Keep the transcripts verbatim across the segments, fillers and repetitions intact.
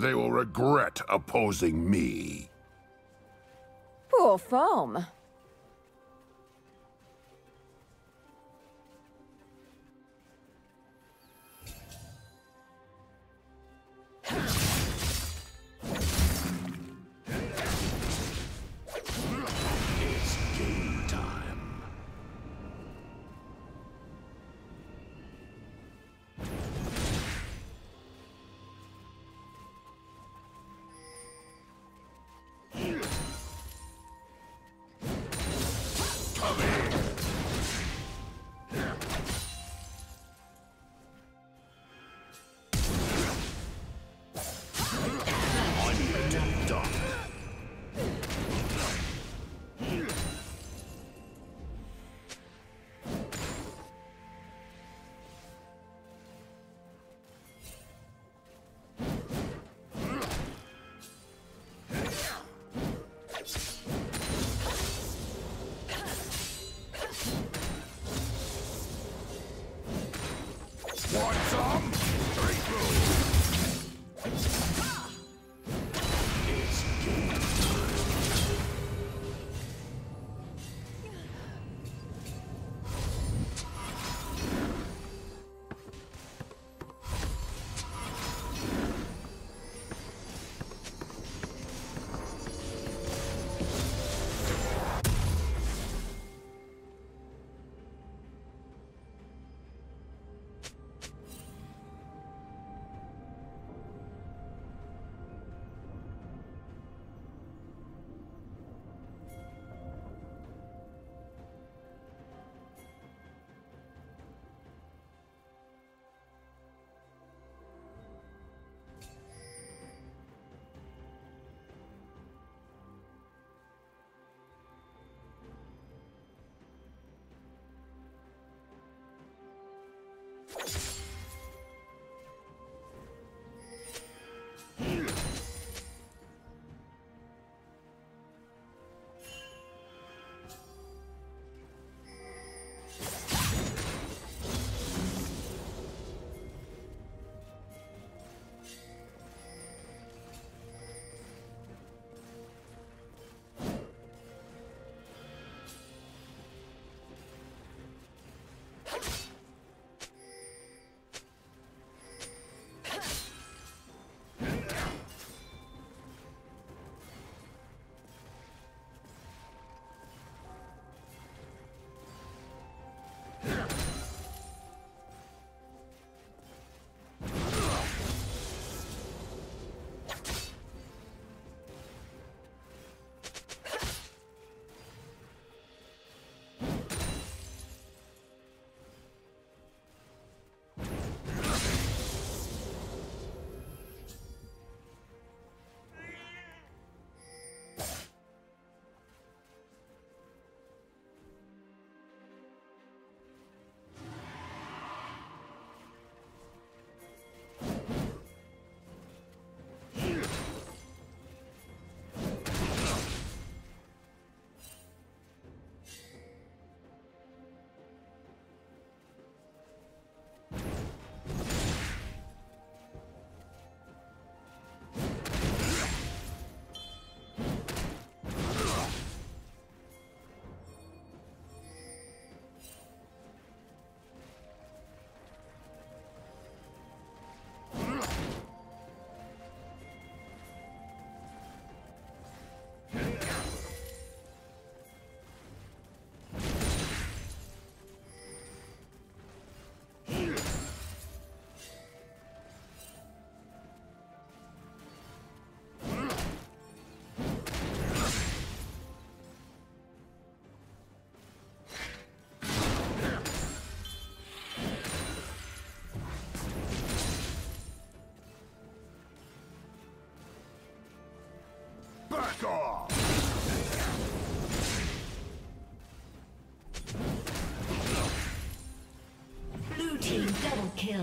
They will regret opposing me. Poor form. Blue team double kill.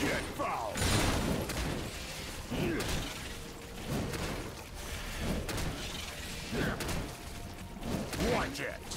Get fouled. project.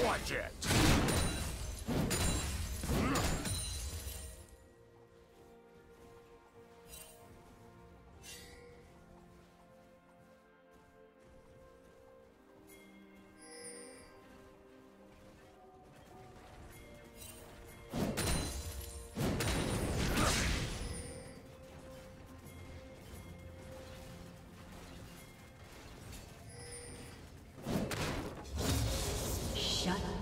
Project.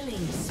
Killings.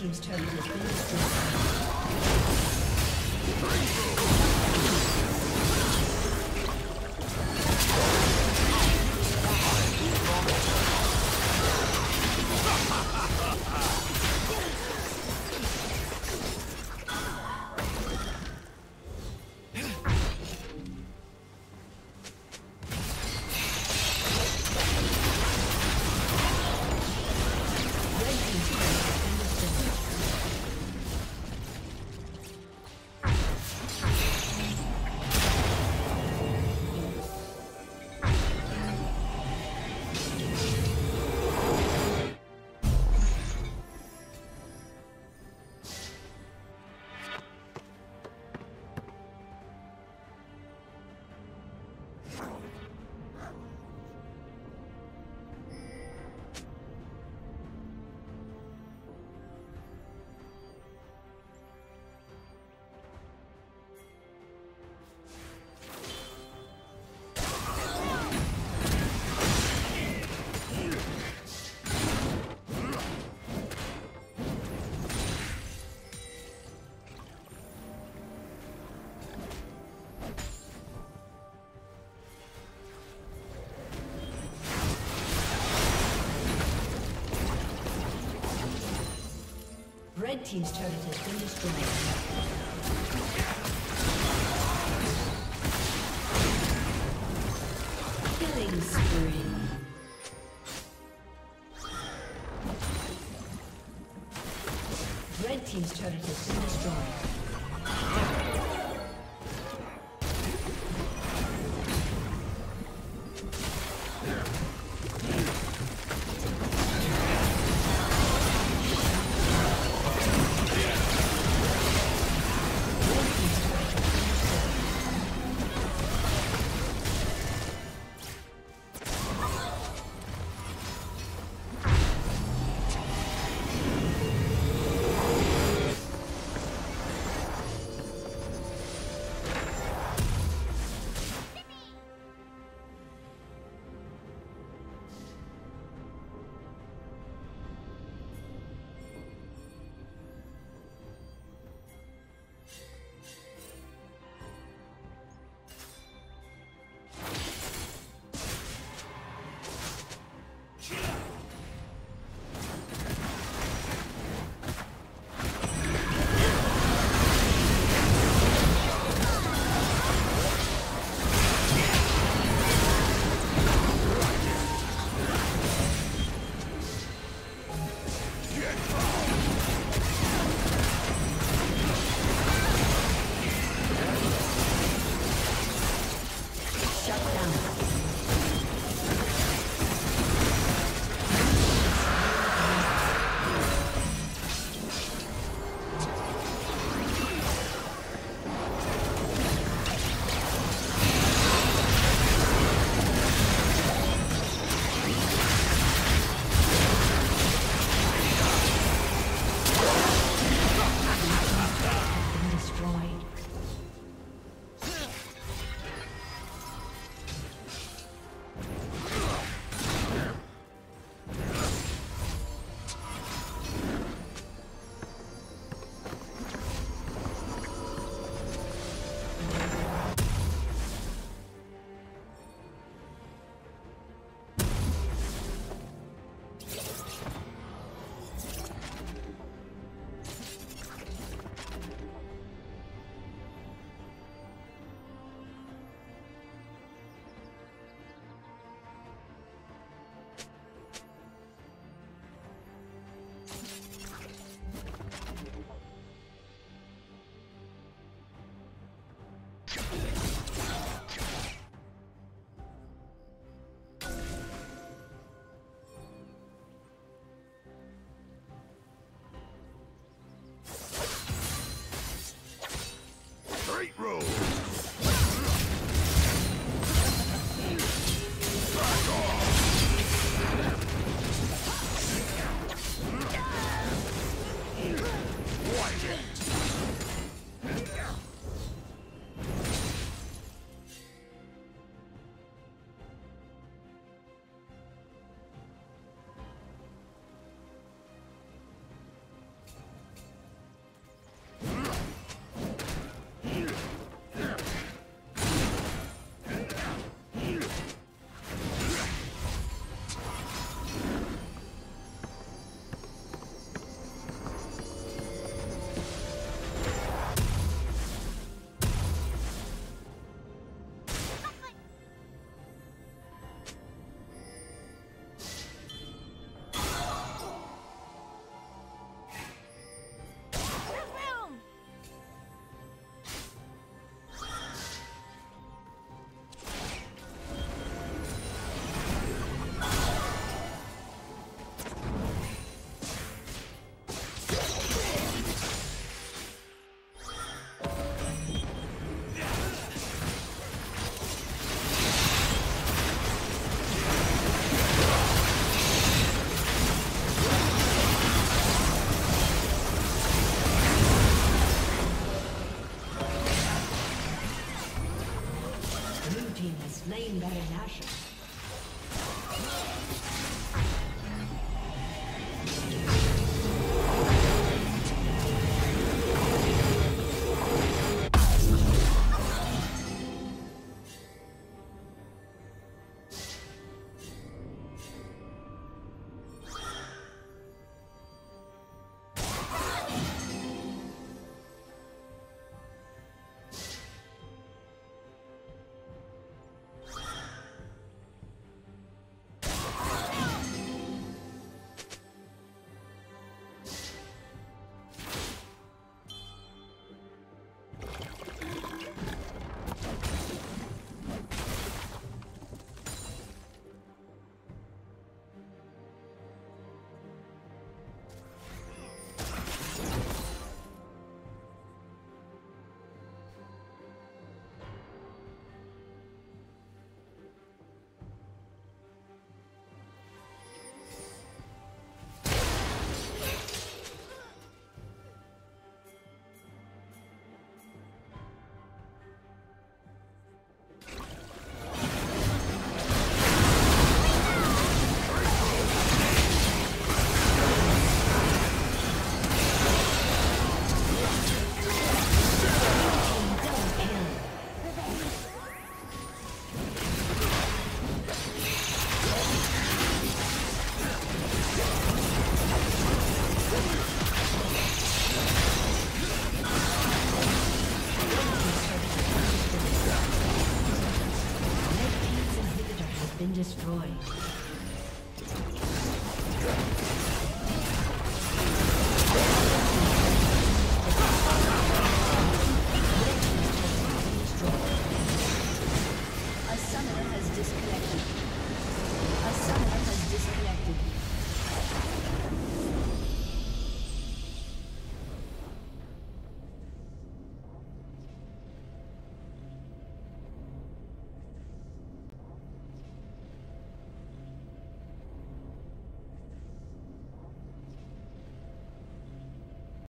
team's turret has been Red team's turret has been destroyed. destroyed.